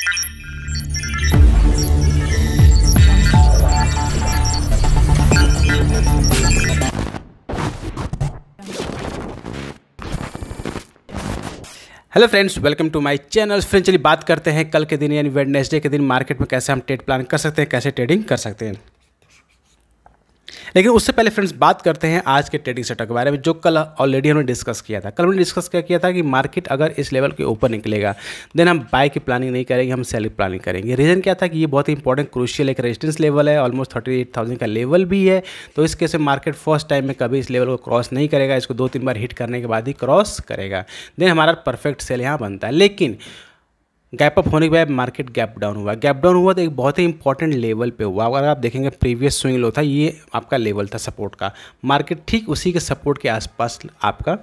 Hello friends, welcome to my channel. Friends चलिए बात करते हैं कल के दिन यानी वेडनेसडे के दिन मार्केट में कैसे हम ट्रेड प्लान कर सकते हैं, कैसे ट्रेडिंग कर सकते हैं। लेकिन उससे पहले फ्रेंड्स बात करते हैं आज के ट्रेडिंग सेटअप के बारे में, जो कल ऑलरेडी हमने डिस्कस किया था। कल हमने डिस्कस क्या किया था कि मार्केट अगर इस लेवल के ऊपर निकलेगा देन हम बाय की प्लानिंग नहीं करेंगे, हम सेल की प्लानिंग करेंगे। रीज़न क्या था कि ये बहुत ही इंपॉर्टेंट क्रूशियल एक रेजिस्टेंस लेवल है, ऑलमोस्ट 38,000 का लेवल भी है। तो इस केस में मार्केट फर्स्ट टाइम में कभी इस लेवल को क्रॉस नहीं करेगा, इसको 2-3 बार हिट करने के बाद ही क्रॉस करेगा, देन हमारा परफेक्ट सेल यहाँ बनता है। लेकिन गैप अप होने के बाद मार्केट गैप डाउन हुआ। गैप डाउन हुआ तो एक बहुत ही इंपॉर्टेंट लेवल पे हुआ। अगर आप देखेंगे प्रीवियस स्विंग लो था, ये आपका लेवल था सपोर्ट का, मार्केट ठीक उसी के सपोर्ट के आसपास आपका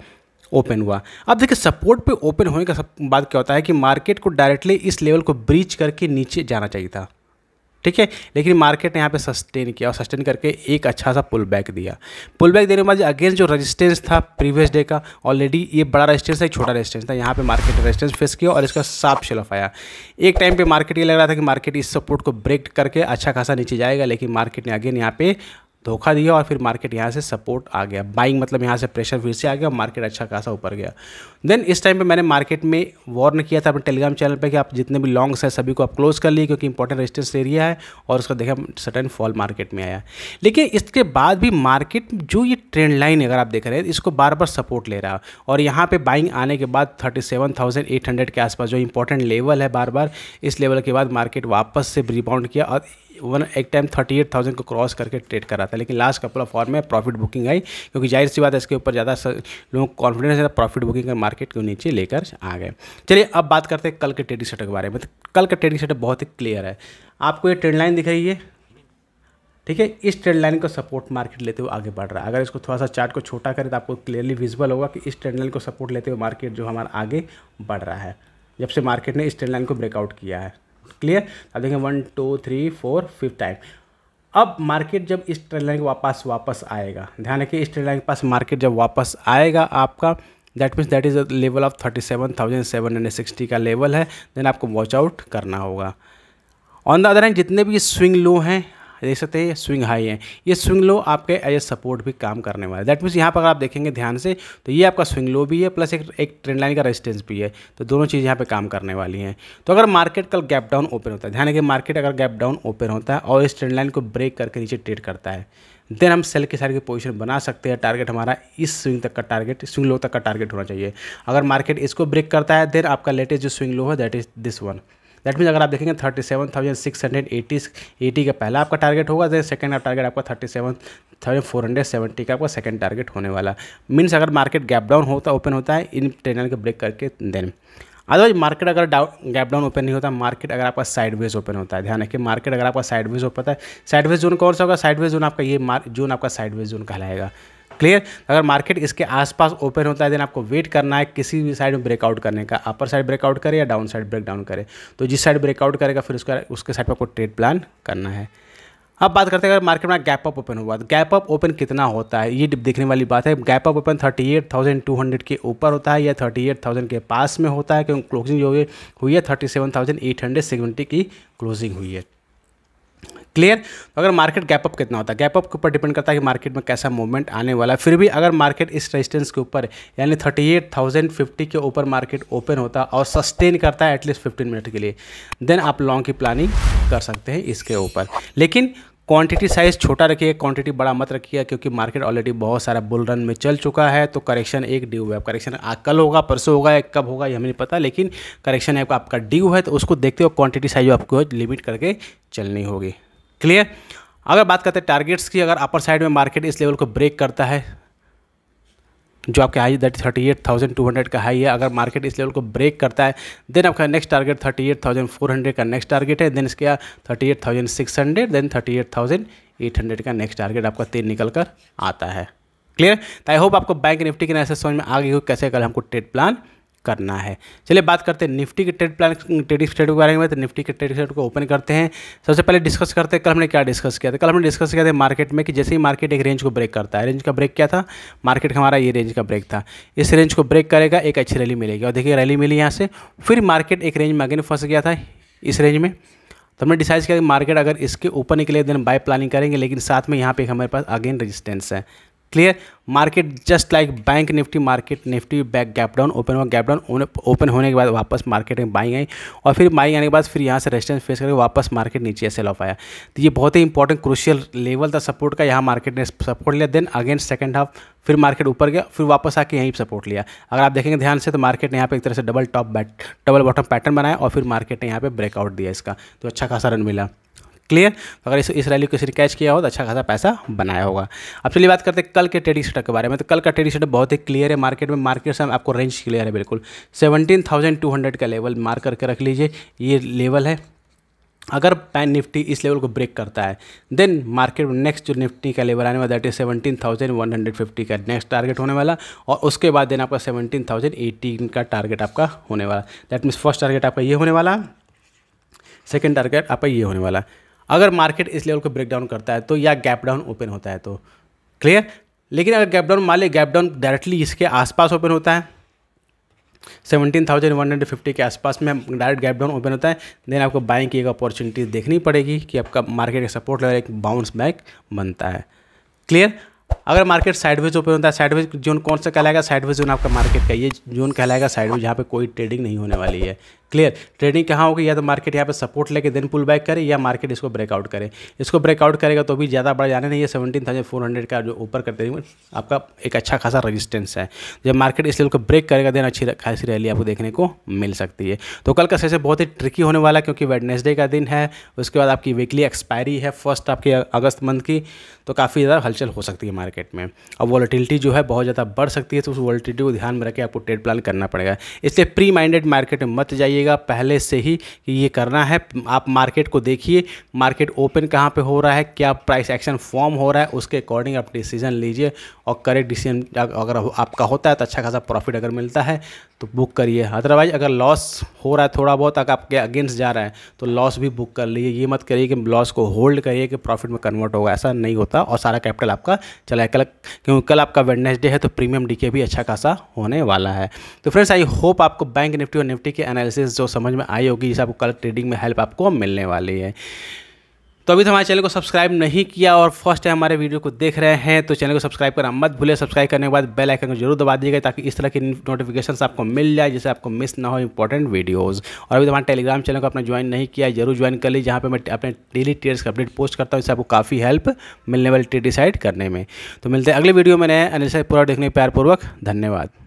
ओपन हुआ। अब देखिए सपोर्ट पे ओपन होने का बात क्या होता है कि मार्केट को डायरेक्टली इस लेवल को ब्रीच करके नीचे जाना चाहिए था, ठीक है। लेकिन मार्केट ने यहाँ पे सस्टेन किया और सस्टेन करके एक अच्छा सा पुल बैक दिया। पुल बैक देने के बाद अगेन जो रेजिस्टेंस था प्रीवियस डे का, ऑलरेडी ये बड़ा रेजिस्टेंस था, एक छोटा रेजिस्टेंस था, यहाँ पे मार्केट रेजिस्टेंस फेस किया और इसका साफ शेल्फ आया। एक टाइम पे मार्केट ये लग रहा था कि मार्केट इस सपोर्ट को ब्रेक करके अच्छा खासा नीचे जाएगा, लेकिन मार्केट ने अगेन यहाँ पे धोखा दिया और फिर मार्केट यहाँ से सपोर्ट आ गया, बाइंग मतलब यहाँ से प्रेशर फिर से आ गया और मार्केट अच्छा खासा ऊपर गया। देन इस टाइम पे मैंने मार्केट में वार्न किया था अपने टेलीग्राम चैनल पे कि आप जितने भी लॉन्ग्स हैं सभी को आप क्लोज कर लिए, क्योंकि इंपॉर्टेंट रेजिस्टेंस एरिया है। और उसका देखा सडन फॉल मार्केट में आया। लेकिन इसके बाद भी मार्केट जो ये ट्रेंड लाइन अगर आप देख रहे हैं, इसको बार बार सपोर्ट ले रहा है और यहाँ पर बाइंग आने के बाद 37,800 के आसपास जो इंपॉर्टेंट लेवल है, बार बार इस लेवल के बाद मार्केट वापस से रिबाउंड किया और एक टाइम 38,000 को क्रॉस करके ट्रेड कर रहा था। लेकिन लास्ट कपल ऑफ आवर में प्रॉफिट बुकिंग आई, क्योंकि जाहिर सी बात है इसके ऊपर ज़्यादा लोगों को कॉन्फिडेंस है, प्रॉफिट बुकिंग का मार्केट को नीचे लेकर आ गए। चलिए अब बात करते हैं कल के ट्रेडिंग सेटअप के बारे में। कल का ट्रेडिंग सेटअप बहुत ही क्लियर है, आपको ये ट्रेंड लाइन दिख रही है, ठीक है। इस ट्रेंड लाइन को सपोर्ट मार्केट लेते हुए आगे बढ़ रहा है। अगर इसको थोड़ा सा चार्ट को छोटा करें तो आपको क्लियरली विजिबल होगा कि इस ट्रेंड लाइन को सपोर्ट लेते हुए मार्केट जो हमारा आगे बढ़ रहा है, जब से मार्केट ने इस ट्रेंड लाइन को ब्रेकआउट किया है। क्लियर, अब देखें 1, 2, 3, 4, 5 टाइम। अब मार्केट जब इस ट्रेंड लाइन के वापस आएगा, ध्यान रखिए इस ट्रेंड लाइन के पास मार्केट जब वापस आएगा आपका that means that is the level of 37,760 का लेवल है, देन आपको वॉच आउट करना होगा। ऑन द अदर हैंड जितने भी स्विंग लो हैं देख सकते हैं, स्विंग हाई है, ये स्विंग लो आपके एज ए सपोर्ट भी काम करने वाला है। दैट मीन्स यहाँ पर अगर आप देखेंगे ध्यान से तो ये आपका स्विंग लो भी है प्लस एक ट्रेंड लाइन का रेजिस्टेंस भी है, तो दोनों चीज़ यहाँ पे काम करने वाली हैं। तो अगर मार्केट कल गैप डाउन ओपन होता है, ध्यान रखिए मार्केट अगर गैप डाउन ओपन होता है और इस ट्रेंड लाइन को ब्रेक करके नीचे ट्रेड करता है, देन हम सेल के साइड की पोजीशन बना सकते हैं। टारगेट हमारा इस स्विंग तक का टारगेट, स्विंग लो तक का टारगेट होना चाहिए। अगर मार्केट इसको ब्रेक करता है देन आपका लेटेस्ट जो स्विंग लो है that is this one. That means अगर आप देखेंगे 37,680 का पहला आपका टारगेट होगा, देन सेकंड का टारगेट आपका 37,470 का आपका सेकंड टारगेट होने वाला। मीन्स अगर मार्केट गैप डाउन होता ओपन होता है इन ट्रेंड लाइन को ब्रेक करके, देन अदरवाइज मार्केट अगर गैप डाउन ओपन नहीं होता, मार्केट अगर आपका साइडवेज ओपन होता है, ध्यान रखिए मार्केट अगर आपका साइडवेज ओपन है, साइडवेज जोन कौन सा होगा, साइडवेज जोन आपका ये जोन आपका साइडवेज जोन कहलाएगा। क्लियर, अगर मार्केट इसके आसपास ओपन होता है देन आपको वेट करना है किसी भी साइड में ब्रेकआउट करने का, अपर साइड ब्रेकआउट करे या डाउन साइड ब्रेकडाउन करे, तो जिस साइड ब्रेकआउट करेगा फिर उसके साइड पर आपको ट्रेड प्लान करना है। अब बात करते हैं अगर मार्केट में गैप अप ओपन हुआ, गैप अप ओपन कितना होता है ये देखने वाली बात है। गैप अप ओपन 38,200 के ऊपर होता है या 38,000 के पास में होता है, क्योंकि क्लोजिंग जो हुई है 37,870 की क्लोजिंग हुई है। क्लियर, तो अगर मार्केट गैप अप कितना होता है, गैप अप के ऊपर डिपेंड करता है कि मार्केट में कैसा मूवमेंट आने वाला है। फिर भी अगर मार्केट इस रेजिस्टेंस के ऊपर यानी 38,050 के ऊपर मार्केट ओपन होता है और सस्टेन करता है एटलीस्ट 15 मिनट के लिए, देन आप लॉन्ग की प्लानिंग कर सकते हैं इसके ऊपर। लेकिन क्वांटिटी साइज़ छोटा रखिए, क्वांटिटी बड़ा मत रखिए, क्योंकि मार्केट ऑलरेडी बहुत सारा बुल रन में चल चुका है। तो करेक्शन एक ड्यू है, करेक्शन कल होगा, परसों होगा या कब होगा ये हमें नहीं पता, लेकिन करेक्शन आपका ड्यू है, तो उसको देखते हुए क्वांटिटी साइज आपको लिमिट करके चलनी होगी। क्लियर, अगर बात करते हैं टारगेट्स की, अगर अपर साइड में मार्केट इस लेवल को ब्रेक करता है जो आपके हाई दैट 38,200 का हाई है, अगर मार्केट इस लेवल को ब्रेक करता है देन आपका नेक्स्ट टारगेट 38,400 का नेक्स्ट टारगेट है, देन इसके 38,600 देन 38,800 का नेक्स्ट टारगेट आपका 3 निकल कर आता है। क्लियर, तो आई होप आपको बैंक निफ्टी के एनालिसिस समझ में आ गई हो कैसे कल हमको ट्रेड प्लान करना है। चलिए बात करते हैं निफ्टी के ट्रेड प्लान ट्रेडिंग स्टेट के बारे में। तो निफ्टी के ट्रेडिंग स्टेट को ओपन करते हैं। सबसे पहले डिस्कस करते हैं कल हमने क्या डिस्कस किया था। कल हमने डिस्कस किया था मार्केट में कि जैसे ही मार्केट एक रेंज को ब्रेक करता है, रेंज का ब्रेक क्या था, मार्केट का हमारा ये रेंज का ब्रेक था, इस रेंज को ब्रेक करेगा एक अच्छी रैली मिलेगी और देखिए रैली मिली यहाँ से, फिर मार्केट एक रेंज में अगेन फंस गया था, इस रेंज में। तो हमने डिसाइड किया कि मार्केट अगर इसके ऊपर निकले देन बाय प्लानिंग करेंगे, लेकिन साथ में यहाँ पे हमारे पास अगेन रेजिस्टेंस है। Clear, market just like bank Nifty, market Nifty back gap down open हुआ, गैप डाउन ओपन होने के बाद वापस मार्केट में बाइंग आई और फिर बाइंग आने के बाद फिर यहाँ से रेजिस्टेंस फेस करके वापस मार्केट नीचे सेल ऑफ आया। तो ये बहुत ही इंपॉर्टेंट क्रूशियल लेवल था सपोर्ट का, यहाँ मार्केट ने सपोर्ट लिया, देन अगेन सेकंड हाफ फिर मार्केट ऊपर गया, फिर वापस आके यहीं सपोर्ट लिया। अगर आप देखेंगे ध्यान से तो मार्केट ने यहाँ पे एक तरह से डबल बॉटम पैटर्न बनाया और फिर मार्केट ने यहाँ पे ब्रेकआउट दिया इसका, तो अच्छा खासा रन मिला। क्लियर, तो अगर इस रैली को किसी ने कैच किया हो तो अच्छा खासा पैसा बनाया होगा। अब चलिए बात करते हैं कल के ट्रेडिंग सेटअप के बारे में। तो कल का ट्रेडिंग सेटअप बहुत ही क्लियर है मार्केट में, मार्केट से आपको रेंज क्लियर है बिल्कुल। 17,200 का लेवल मार्क करके रख लीजिए, ये लेवल है। अगर पैन निफ्टी इस लेवल को ब्रेक करता है देन मार्केट नेक्स्ट जो निफ्टी का लेवल आने वाला दैट इज 17,150 का नेक्स्ट टारगेट होने वाला, और उसके बाद देन आपका 17,018 का टारगेट आपका होने वाला। दैट मीन्स फर्स्ट टारगेट आपका ये होने वाला, सेकेंड टारगेट आपका ये होने वाला। अगर मार्केट इस लेवल को ब्रेकडाउन करता है तो, या गैप डाउन ओपन होता है तो क्लियर। लेकिन अगर गैप डाउन मान लें, गैप डाउन डायरेक्टली इसके आसपास ओपन होता है 17,150 के आसपास में डायरेक्ट गैप डाउन ओपन होता है, देन आपको बाइंग की एक अपॉर्चुनिटी देखनी पड़ेगी कि आपका मार्केट का सपोर्ट लेवल एक बाउंस बैक बनता है। क्लियर, अगर मार्केट साइडवेज ओपन होता है, साइडवेज जोन कौन सा कहलाएगा? साइडवेज जोन आपका मार्केट का ये जोन कहलाएगा साइडवेज, यहाँ पे कोई ट्रेडिंग नहीं होने वाली है। क्लियर, ट्रेडिंग कहाँ होगी? या तो मार्केट यहाँ पे सपोर्ट लेके देन पुल बैक करे, या मार्केट इसको ब्रेकआउट करे। इसको ब्रेकआउट करेगा तो भी ज़्यादा बड़ा जाने नहीं है, 17,400 का जो ऊपर करते हुए आपका एक अच्छा खासा रजिस्टेंस है। जब मार्केट इस लेवल को ब्रेक करेगा देन अच्छी खासी रैली आपको देखने को मिल सकती है। तो कल का सेशन बहुत ही ट्रिकी होने वाला क्योंकि वेडनेसडे का दिन है, उसके बाद आपकी वीकली एक्सपायरी है फर्स्ट आपकी अगस्त मंथ की, तो काफ़ी ज़्यादा हलचल हो सकती है मार्केट में। अब वॉलीटिलिटी जो है बहुत ज़्यादा बढ़ सकती है, तो उस वॉलीटिलिटी को ध्यान में रख के आपको ट्रेड प्लान करना पड़ेगा। इसलिए प्री माइंडेड मार्केट में मत जाइएगा पहले से ही कि ये करना है। आप मार्केट को देखिए, मार्केट ओपन कहाँ पे हो रहा है, क्या प्राइस एक्शन फॉर्म हो रहा है, उसके अकॉर्डिंग आप डिसीजन लीजिए और करेक्ट डिसीजन अगर आपका होता है तो अच्छा खासा प्रॉफिट अगर मिलता है तो बुक करिए, अदरवाइज अगर लॉस हो रहा है थोड़ा बहुत अगर आपके अगेंस्ट जा रहा है तो लॉस भी बुक कर लीजिए। ये मत करिए कि लॉस को होल्ड करिए कि प्रॉफिट में कन्वर्ट होगा, ऐसा नहीं होता और सारा कैपिटल आपका चला है कल, क्योंकि कल आपका वेडनेसडे है तो प्रीमियम डीके भी अच्छा खासा होने वाला है। तो फ्रेंड्स आई होप आपको बैंक निफ्टी और निफ्टी के एनालिसिस जो समझ में आई होगी, जिससे आपको कल ट्रेडिंग में हेल्प आपको मिलने वाली है। तो अभी तो हमारे चैनल को सब्सक्राइब नहीं किया और फर्स्ट टाइम हमारे वीडियो को देख रहे हैं तो चैनल को सब्सक्राइब करना मत भूलिए। सब्सक्राइब करने के बाद बेल आइकन को जरूर दबा दीजिएगा ताकि इस तरह की नोटिफिकेशंस आपको मिल जाए जिससे आपको मिस ना हो इंपॉर्टेंट वीडियोस। और अभी तो हमारे टेलीग्राम चैनल को आपने ज्वाइन नहीं किया जरूर ज्वाइन कर लीजिए, जहाँ पर मैं अपने डेली ट्रेड्स का अपडेट पोस्ट करता हूँ, इससे आपको काफ़ी हेल्प मिलने वाली ट्रेड डिसाइड करने में। तो मिलते हैं अगले वीडियो में, नए एनालिसिस पूरा देखने प्यारपूर्वक धन्यवाद।